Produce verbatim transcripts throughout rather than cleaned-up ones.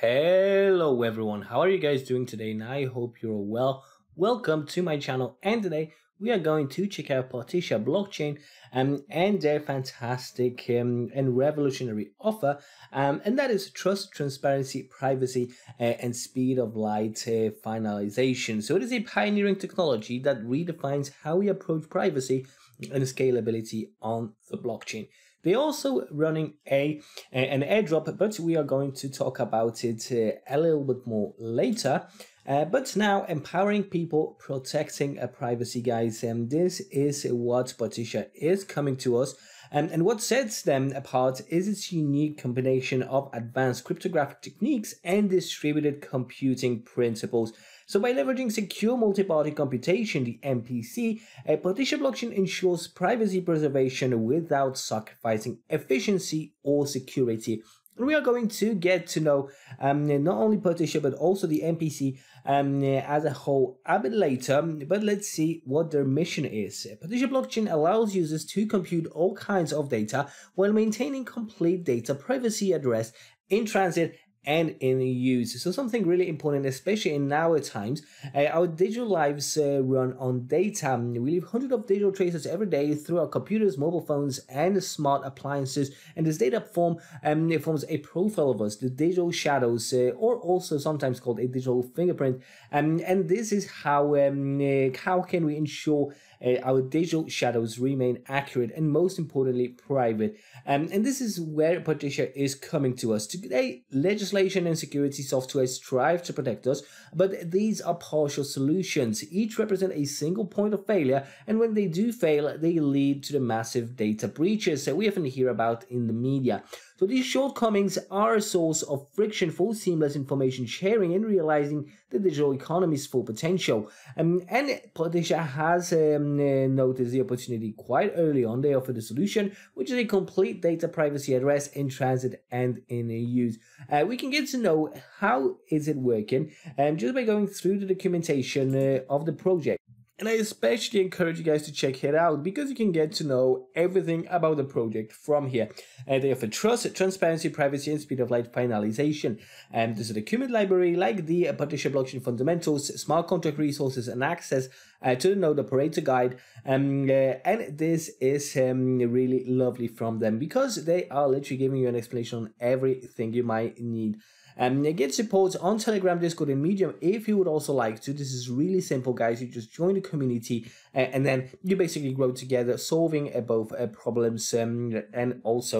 Hello everyone, how are you guys doing today? And I hope you're well. Welcome to my channel, and today we are going to check out Partisia Blockchain um, and their fantastic um, and revolutionary offer, um, and that is trust, transparency, privacy, uh, and speed of light uh, finalization. So it is a pioneering technology that redefines how we approach privacy and scalability on the blockchain. They're also running a an airdrop, but we are going to talk about it uh, a little bit more later. Uh, but now, empowering people, protecting a privacy, guys. And this is what Partisia is coming to us. And, and what sets them apart is its unique combination of advanced cryptographic techniques and distributed computing principles. So by leveraging secure multi-party computation, the M P C, uh, Partisia Blockchain ensures privacy preservation without sacrificing efficiency or security. And we are going to get to know um, not only Partisia but also the M P C um, as a whole a bit later, but let's see what their mission is. Partisia Blockchain allows users to compute all kinds of data while maintaining complete data privacy at rest, in transit, and in use. So something really important, especially in our times. Uh, our digital lives uh, run on data. We leave hundreds of digital traces every day through our computers, mobile phones, and smart appliances. And this data form um, it forms a profile of us, the digital shadows, uh, or also sometimes called a digital fingerprint. Um, and this is how um, uh, how can we ensure Uh, our digital shadows remain accurate and, most importantly, private. Um, and this is where Partisia is coming to us. Today, legislation and security software strive to protect us, but these are partial solutions. Each represent a single point of failure, and when they do fail, they lead to the massive data breaches that we often hear about in the media. So these shortcomings are a source of friction for seamless information sharing and realizing the digital economy's full potential. Um, and Partisia has um, uh, noticed the opportunity quite early on. They offered a solution, which is a complete data privacy at rest, in transit, and in use. Uh, we can get to know how is it working um, just by going through the documentation uh, of the project. And I especially encourage you guys to check it out because you can get to know everything about the project from here. Uh, they offer trust, transparency, privacy, and speed of light finalization. And um, there's a document library like the Partisia Blockchain Fundamentals, Smart Contract Resources, and Access uh, to the Node Operator Guide. Um, uh, and this is um, really lovely from them because they are literally giving you an explanation on everything you might need. Um, get support on Telegram, Discord, and Medium if you would also like to. This is really simple, guys. You just join the community uh, and then you basically grow together, solving uh, both uh, problems um, and also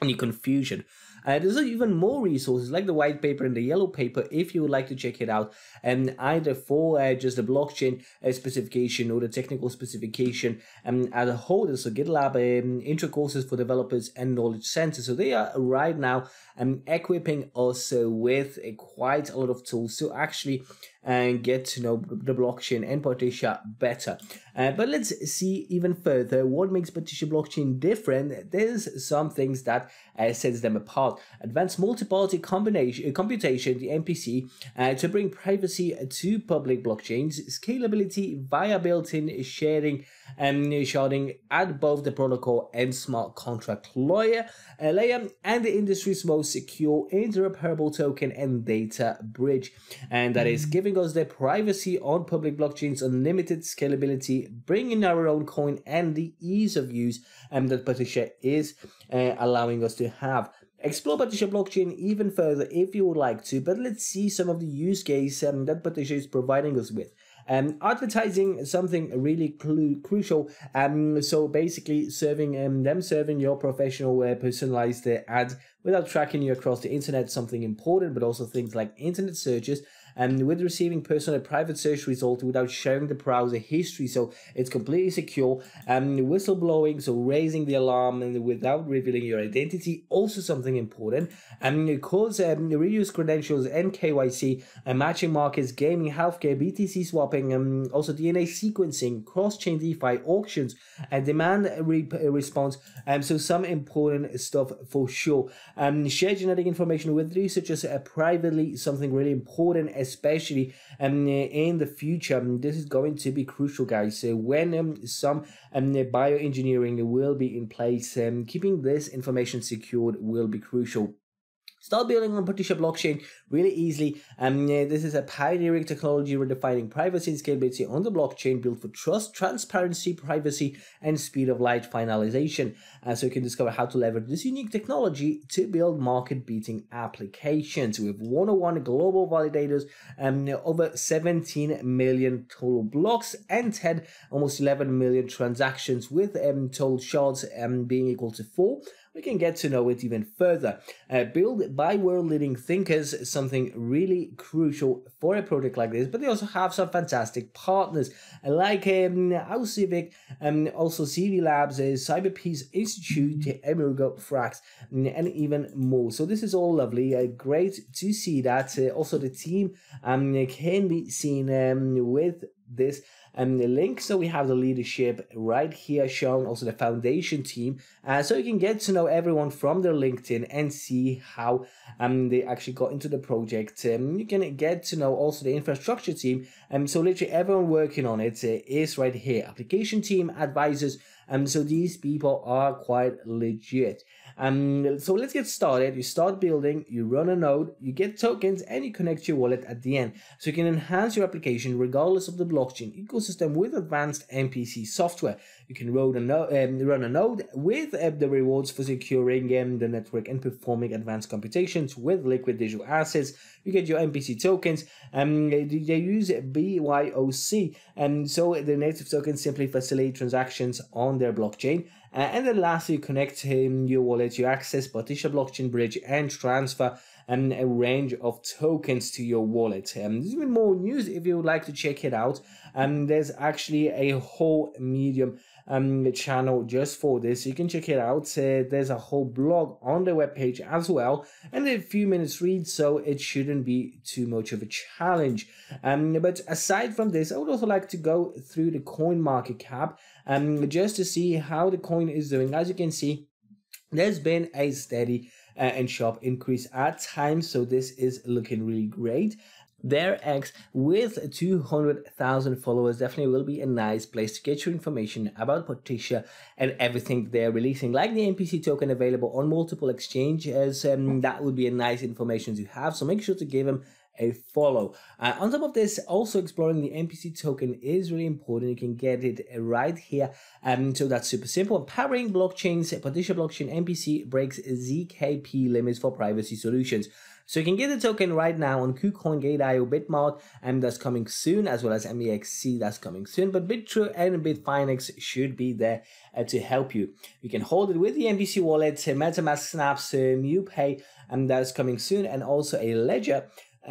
any confusion. Uh, there's even more resources like the white paper and the yellow paper if you would like to check it out, and um, either for uh, just the blockchain uh, specification or the technical specification um, as a whole. There's a GitLab um, intro courses for developers and knowledge centers. So they are right now um, equipping us uh, with uh, quite a lot of tools to actually and get to know the blockchain and Partisia better. Uh, but let's see even further what makes Partisia Blockchain different. There's some things that uh, sets them apart. Advanced multi-party combination, uh, computation, the M P C, uh, to bring privacy to public blockchains, scalability via built-in sharing and um, sharding at both the protocol and smart contract layer, uh, layer, and the industry's most secure interoperable token and data bridge. And that is giving us the privacy on public blockchains, unlimited scalability, bringing our own coin, and the ease of use um, that Partisia is uh, allowing us to have. Explore Partisia Blockchain even further if you would like to, but let's see some of the use case um, that Partisia is providing us with. Um, advertising is something really clu crucial. Um, so basically, serving um, them serving your professional uh, personalized uh, ad without tracking you across the internet, something important, but also things like internet searches. And with receiving personal private search results without sharing the browser history, so it's completely secure. And whistleblowing, so raising the alarm and without revealing your identity, also something important. And it calls um, reuse credentials and K Y C, and matching markets, gaming, healthcare, B T C swapping, and also D N A sequencing, cross-chain DeFi auctions, and demand re response. And um, so some important stuff for sure. And share genetic information with researchers uh, privately, something really important, especially um, in the future. This is going to be crucial, guys. So when um, some um, bioengineering will be in place, um, keeping this information secured will be crucial. Start building on Partisia blockchain really easily. Um, yeah, this is a pioneering technology redefining privacy and scalability on the blockchain, built for trust, transparency, privacy, and speed of light finalization. Uh, so you can discover how to leverage this unique technology to build market-beating applications. We have one hundred one global validators, um, over seventeen million total blocks, and ten, almost eleven million transactions, with um, total shards um, being equal to four. We can get to know it even further. Uh, built by world-leading thinkers, something really crucial for a project like this, but they also have some fantastic partners, like um, our Civic, and um, also C V Labs, uh, Cyber Peace Institute, Emergo, Frax, and even more. So this is all lovely, uh, great to see that. Uh, also the team um, can be seen um, with this and um, the link. So we have the leadership right here shown, also the foundation team, uh, so you can get to know everyone from their LinkedIn and see how um they actually got into the project. Um, you can get to know also the infrastructure team, and um, so literally everyone working on it uh, is right here, application team, advisors, and um, so these people are quite legit. Um, so let's get started. You start building, you run a node, you get tokens, and you connect your wallet at the end. So you can enhance your application regardless of the blockchain ecosystem with advanced M P C software. You can run a, no um, run a node with uh, the rewards for securing um, the network and performing advanced computations with liquid digital assets. You get your M P C tokens, and um, they use B Y O C, and so the native tokens simply facilitate transactions on their blockchain. Uh, and then lastly, you connect um, your wallet, you access Partisia blockchain bridge, and transfer um, a range of tokens to your wallet. Um, there's even more news if you would like to check it out. Um, there's actually a whole Medium um, channel just for this. You can check it out. Uh, there's a whole blog on the webpage as well, and a few minutes read, so it shouldn't be too much of a challenge. Um, but aside from this, I would also like to go through the coin market cap um, just to see how the coin is doing. As you can see, there's been a steady uh, and sharp increase at times, so this is looking really great. Their X with two hundred thousand followers definitely will be a nice place to get your information about Partisia and everything they're releasing, like the M P C token available on multiple exchanges. Um, that would be a nice information to have, so make sure to give them a follow. Uh, on top of this, also exploring the M P C token is really important. You can get it right here, and um, so that's super simple. Empowering blockchains, Partisia blockchain M P C breaks Z K P limits for privacy solutions. So you can get the token right now on KuCoin, GateIO, Bitmart, and that's coming soon, as well as M E X C, that's coming soon. But BitTrue and Bitfinex should be there uh, to help you. You can hold it with the M P C wallet, MetaMask, Snaps, uh, MuPay, and that's coming soon, and also a Ledger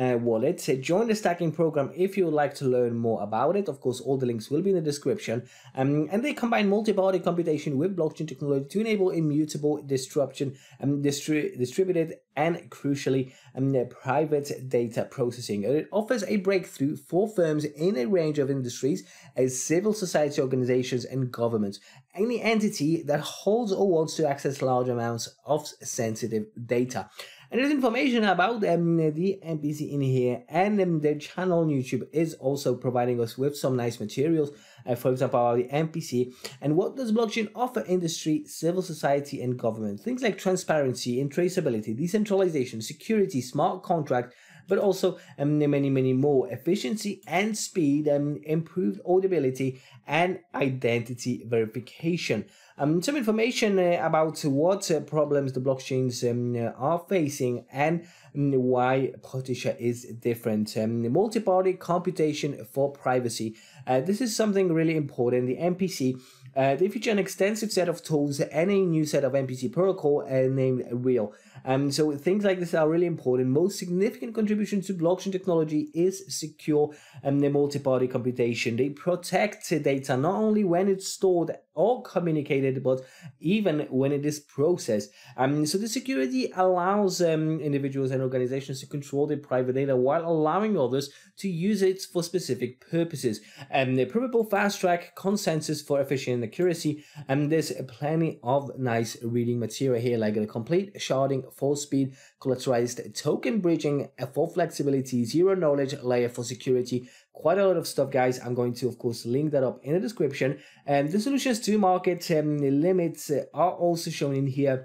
Uh, wallet. So join the stacking program if you would like to learn more about it. Of course, all the links will be in the description. Um, and they combine multi-party computation with blockchain technology to enable immutable disruption, um, distri distributed and crucially um, private data processing. And it offers a breakthrough for firms in a range of industries, as civil society organizations and governments. Any entity that holds or wants to access large amounts of sensitive data. And there's information about um, the M P C in here, and um, their channel on YouTube is also providing us with some nice materials, uh, for example about the M P C and what does blockchain offer industry, civil society, and government. Things like transparency and traceability, decentralization, security, smart contract, but also um, many, many more. Efficiency and speed, um, improved audibility, and identity verification. Um, some information uh, about what uh, problems the blockchains um, are facing, and um, why Partisia is different. Um, multi-party computation for privacy. Uh, this is something really important. The M P C, uh, they feature an extensive set of tools and a new set of M P C protocol uh, named Real. Um, so things like this are really important. Most significant contribution to blockchain technology is secure and um, multi-party computation. They protect data not only when it's stored or communicated, but even when it is processed. Um, so the security allows um, individuals and organizations to control their private data while allowing others to use it for specific purposes. Um, the probable fast track consensus for efficient accuracy, and there's plenty of nice reading material here, like the complete sharding for speed, collateralized token bridging for flexibility, zero knowledge layer for security. Quite a lot of stuff, guys. I'm going to, of course, link that up in the description. And the solutions to market um, limits are also shown in here.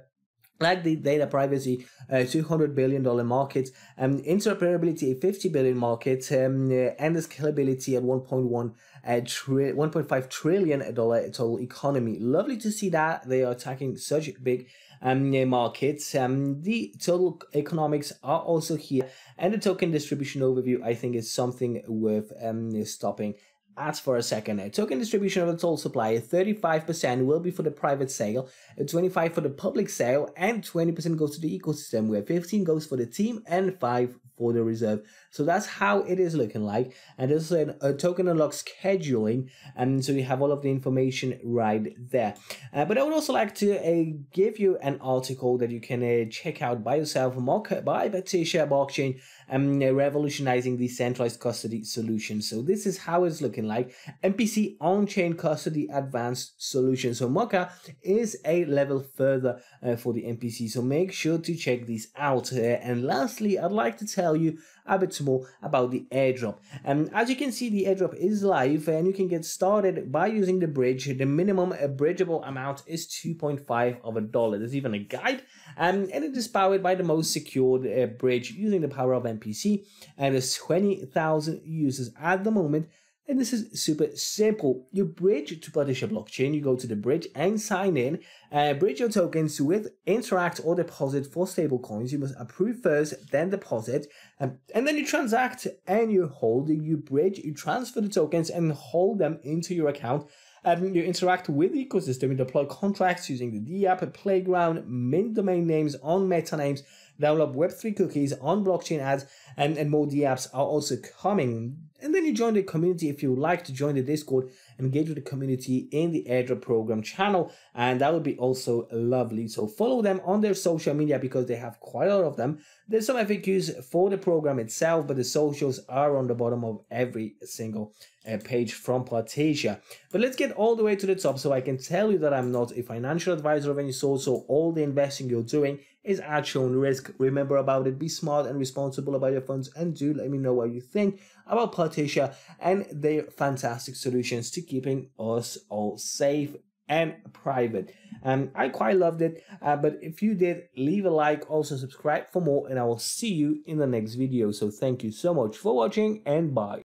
like the data privacy, uh, two hundred billion dollar market, and um, interoperability, a fifty billion dollar market, um, uh, and the scalability at one point one, uh, tri one point five trillion dollar total economy. Lovely to see that they are attacking such big um, uh, markets. Um, the total economics are also here, and the token distribution overview, I think, is something worth um, stopping at for a second. A token distribution of the total supply, thirty-five percent will be for the private sale, twenty-five percent for the public sale, and twenty percent goes to the ecosystem, where fifteen percent goes for the team and five percent for the reserve. So that's how it is looking like. And there's a, a token unlock scheduling, and so you have all of the information right there. Uh, but I would also like to uh, give you an article that you can uh, check out by yourself, Mocha by Partisia Blockchain, and um, uh, revolutionizing decentralized custody solutions. So this is how it's looking like. M P C on-chain custody advanced solution. So Mocha is a level further uh, for the M P C. So make sure to check these out. Uh, and lastly, I'd like to tell you a bit more about the airdrop. And um, as you can see, the airdrop is live, and you can get started by using the bridge. The minimum bridgeable amount is two point five of a dollar. There's even a guide, um, and it is powered by the most secured uh, bridge using the power of M P C, and there's twenty thousand users at the moment. And this is super simple. You bridge to Partisia Blockchain, you go to the bridge and sign in, uh, bridge your tokens with interact or deposit for stable coins. You must approve first, then deposit, um, and then you transact and you hold, you bridge, you transfer the tokens and hold them into your account. Um, you interact with the ecosystem, you deploy contracts using the DApp Playground, mint domain names on MetaNames, develop web three cookies on blockchain ads, and, and more dApps are also coming. And then you join the community if you would like to join the Discord, engage with the community in the airdrop program channel, and that would be also lovely. So follow them on their social media because they have quite a lot of them. There's some F A Qs for the program itself, but the socials are on the bottom of every single uh, page from Partisia. But let's get all the way to the top, so I can tell you that I'm not a financial advisor of any sort, so all the investing you're doing is at your own risk. Remember about it, be smart and responsible about your funds, and do let me know what you think about Partisia and their fantastic solutions to keeping us all safe and private. And um, I quite loved it, uh, but if you did, leave a like, also subscribe for more, and I will see you in the next video. So thank you so much for watching, and bye.